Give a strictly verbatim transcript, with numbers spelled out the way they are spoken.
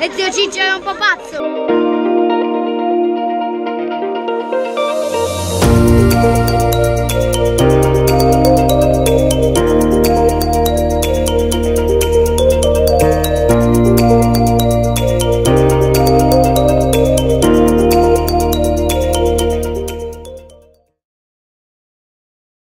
e zio Ciccio è un po' pazzo.